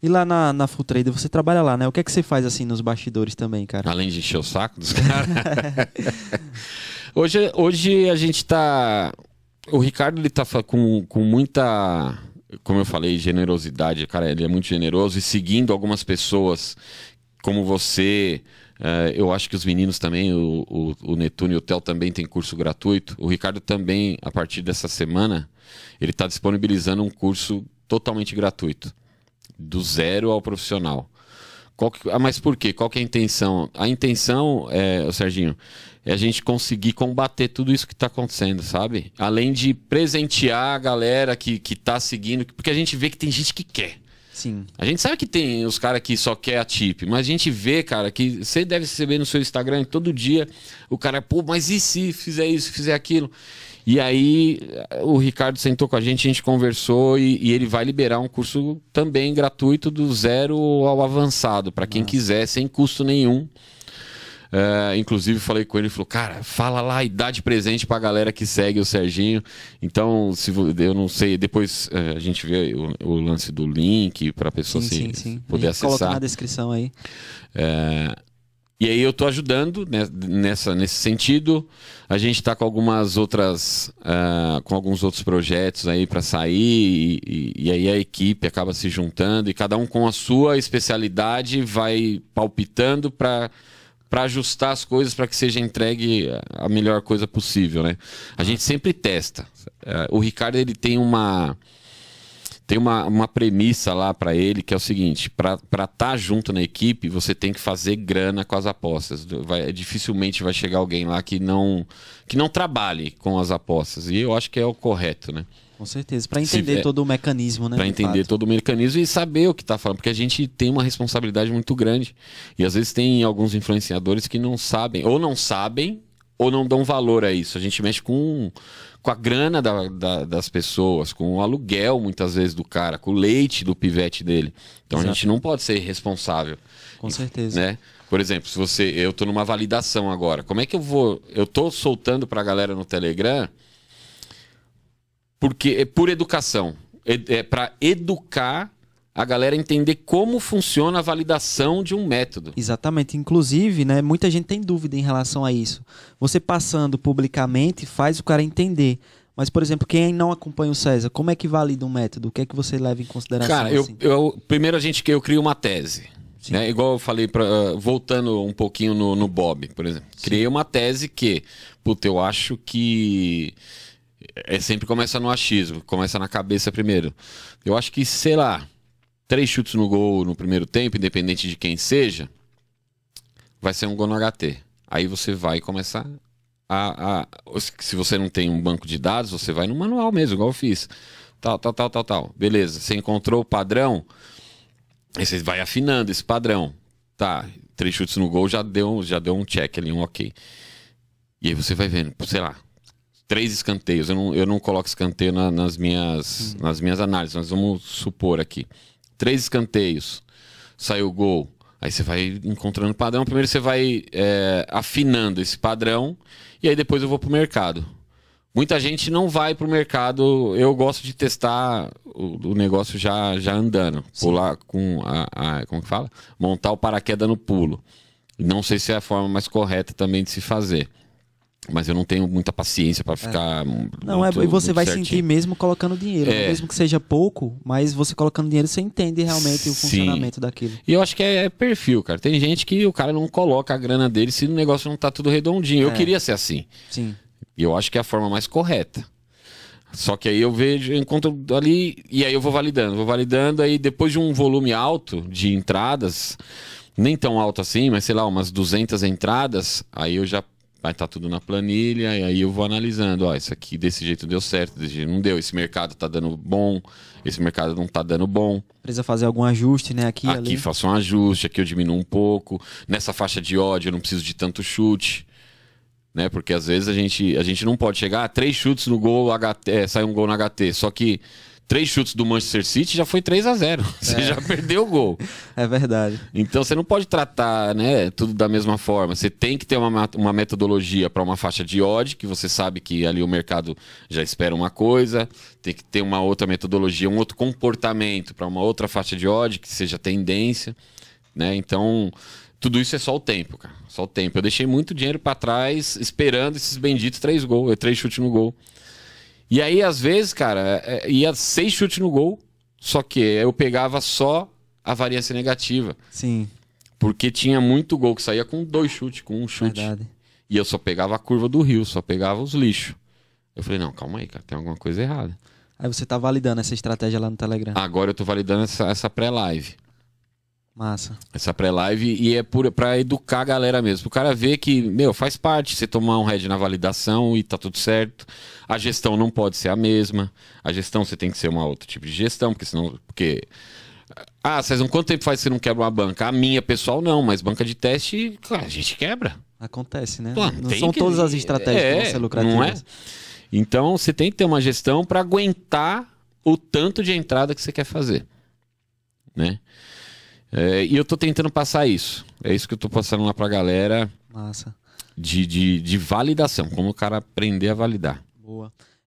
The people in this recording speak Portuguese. E lá na Full Trader, você trabalha lá, né? O que é que você faz assim nos bastidores também, cara? Além de encher o saco dos caras. Hoje a gente tá... O Ricardo, ele tá com muita... Como eu falei, generosidade. Cara, ele é muito generoso. E seguindo algumas pessoas como você... eu acho que os meninos também, o Netuno e o Theo também tem curso gratuito. O Ricardo também, a partir dessa semana, ele está disponibilizando um curso totalmente gratuito. Do zero ao profissional. Mas por quê? Qual que é a intenção? A intenção, Serginho, é a gente conseguir combater tudo isso que está acontecendo, sabe? Além de presentear a galera que está seguindo, porque a gente vê que tem gente que quer. Sim. A gente sabe que tem os caras que só quer a tip, mas a gente vê, cara, que você deve receber no seu Instagram todo dia o cara, pô, mas e se fizer isso, fizer aquilo? E aí o Ricardo sentou com a gente conversou e ele vai liberar um curso também gratuito do zero ao avançado, para quem quiser, sem custo nenhum. Inclusive falei com ele, ele falou, cara, fala lá e dá de presente pra galera que segue o Serginho. Então, se eu não sei, depois a gente vê o lance do link pra pessoa poder a gente acessar. Coloca na descrição aí. E aí eu tô ajudando nesse sentido. A gente tá com algumas outras com alguns outros projetos aí pra sair e aí a equipe acaba se juntando e cada um com a sua especialidade vai palpitando para ajustar as coisas para que seja entregue a melhor coisa possível, né? A gente sempre testa. O Ricardo, ele tem uma premissa lá para ele, que é o seguinte, para estar junto na equipe, você tem que fazer grana com as apostas. Dificilmente vai chegar alguém lá que não trabalhe com as apostas. E eu acho que é o correto, né? Com certeza, para entender todo o mecanismo, né? Para entender todo o mecanismo e saber o que está falando, porque a gente tem uma responsabilidade muito grande. E às vezes tem alguns influenciadores que não sabem, ou não dão valor a isso. A gente mexe com a grana das pessoas, com o aluguel, muitas vezes, do cara, com o leite do pivete dele. Então Exato. A gente não pode ser irresponsável. Com certeza. Né? Por exemplo, se eu estou numa validação agora, como é que eu vou... Eu estou soltando para a galera no Telegram... Porque é por educação. É para educar a galera a entender como funciona a validação de um método. Exatamente. Inclusive, né, muita gente tem dúvida em relação a isso. Você passando publicamente faz o cara entender. Mas, por exemplo, quem não acompanha o César, como é que valida um método? O que é que você leva em consideração? Cara, assim? Primeiro eu crio uma tese. Né? Igual eu falei, voltando um pouquinho no Bob, por exemplo. Sim. Criei uma tese que, puta, eu acho que... sempre começa no achismo, começa na cabeça primeiro. Eu acho que, sei lá, 3 chutes no gol no primeiro tempo, independente de quem seja, vai ser um gol no HT. Aí você vai começar se você não tem um banco de dados, você vai no manual mesmo, igual eu fiz. Tal. Beleza, você encontrou o padrão, aí você vai afinando esse padrão. Tá, 3 chutes no gol já deu um check ali, um ok. E aí você vai vendo, sei lá, 3 escanteios, eu não coloco escanteio nas minhas análises, mas vamos supor aqui. 3 escanteios, saiu o gol, aí você vai encontrando padrão, primeiro você vai afinando esse padrão, e aí depois eu vou pro mercado. Muita gente não vai pro mercado, eu gosto de testar o negócio já andando, pular com como que fala? Montar o paraquedas no pulo. Não sei se é a forma mais correta também de se fazer. Mas eu não tenho muita paciência para ficar. Não, e você vai sentir mesmo colocando dinheiro. Mesmo que seja pouco, mas você colocando dinheiro, você entende realmente o funcionamento daquilo. E eu acho que é perfil, cara. Tem gente que o cara não coloca a grana dele se o negócio não tá tudo redondinho. Eu queria ser assim. Sim. E eu acho que é a forma mais correta. Só que aí eu vejo, eu encontro ali, e aí eu vou validando, aí depois de um volume alto de entradas, nem tão alto assim, mas sei lá, umas 200 entradas, aí eu já. Vai estar tudo na planilha, e aí eu vou analisando. Ó, isso aqui desse jeito deu certo, desse jeito não deu. Esse mercado tá dando bom, esse mercado não tá dando bom. Precisa fazer algum ajuste, né? Aqui faço um ajuste, aqui eu diminuo um pouco. Nessa faixa de odd eu não preciso de tanto chute. Né? Porque às vezes a gente não pode chegar a 3 chutes no gol, sai um gol no HT. Só que 3 chutes do Manchester City, já foi 3-0. Você já perdeu o gol. É verdade. Então você não pode tratar, né, tudo da mesma forma. Você tem que ter uma metodologia para uma faixa de odd, que você sabe que ali o mercado já espera uma coisa. Tem que ter uma outra metodologia, um outro comportamento para uma outra faixa de odd, que seja tendência, né? Então, tudo isso é só o tempo, cara. Só o tempo. Eu deixei muito dinheiro para trás esperando esses benditos 3 chutes no gol. E aí, às vezes, cara, ia 6 chutes no gol, só que eu pegava só a variância negativa. Sim. Porque tinha muito gol que saía com 2 chutes, com 1 chute. Verdade. E eu só pegava a curva do rio, só pegava os lixos. Eu falei, não, calma aí, cara, tem alguma coisa errada. Aí você tá validando essa estratégia lá no Telegram. Agora eu tô validando essa pré-live. Massa. Essa pré-live, e é pra educar a galera mesmo. O cara ver que, meu, faz parte você tomar um head na validação e tá tudo certo. A gestão não pode ser a mesma. A gestão você tem que ser uma outra tipo de gestão, porque senão... Porque... Ah, César, quanto tempo faz que você não quebra uma banca? A minha, pessoal, não, mas banca de teste, claro, a gente quebra. Acontece, né? Pô, não são todas as estratégias que vão ser lucrativas. Não é? Então, você tem que ter uma gestão pra aguentar o tanto de entrada que você quer fazer, né? E eu tô tentando passar isso. É isso que eu tô passando lá pra galera. Massa. De validação, como o cara aprender a validar.